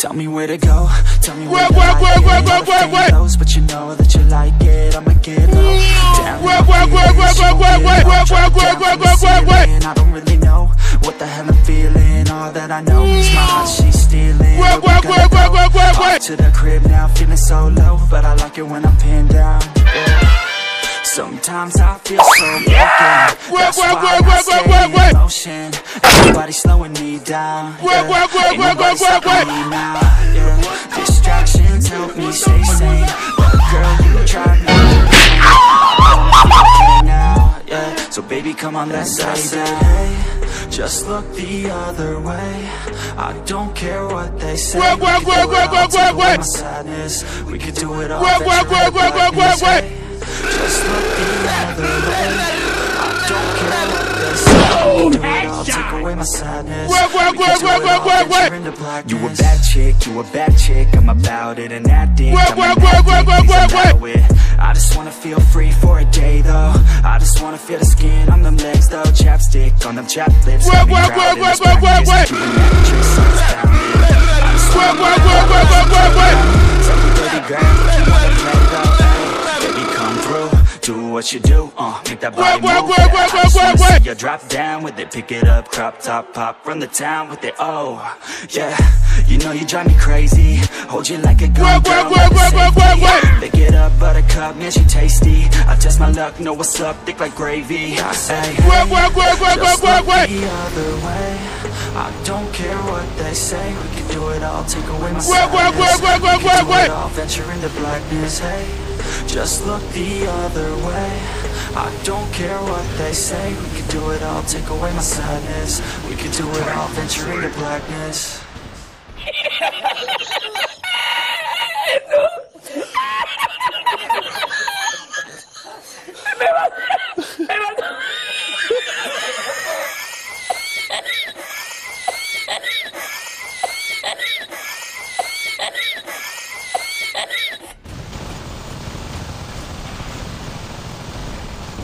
Tell me where to go, tell me where to go, but you know that you like it, I'ma get low. I don't really know what the hell I'm feeling. All that I know is my heart, she's stealing. Off to the crib now, feeling so low, but I like it when I'm pinned down. Sometimes I feel so broken, that's why I stay in motion. Everybody's slowing me down, ain't nobody stopping me now, Distractions help me stay sane, but girl, you tried me, okay now, So baby, come on, let's say that, hey, just look the other way. I don't care what they say, we could do it all, take away my sadness. We could do it all, that you just look the other way. I don't care what they say. I'll take away my sadness. You a bad chick, you a bad chick. I'm about it and acting. I just wanna feel free for a day though. I just wanna feel the skin on them legs though. Chapstick on them chap lips. What you do, make that body move fast. You drop down with it, pick it up, crop top, pop, run the town with it, yeah. You know you drive me crazy, hold you like a gun, Pick it up, buttercup, man, she tasty. I test my luck, know what's up, thick like gravy. I say, hey, just look the other way. I don't care what they say, we can do it all, take away my sadness. We can do it all, venture into blackness, hey. Just look the other way. I don't care what they say. We could do it all, take away my sadness. We could do it all, venture into blackness.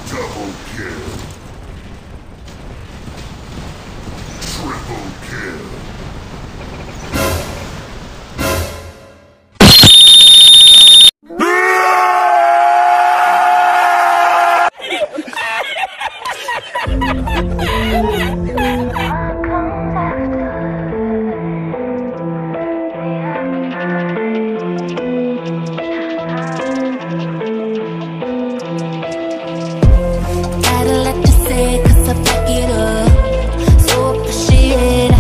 Double kill. Triple kill.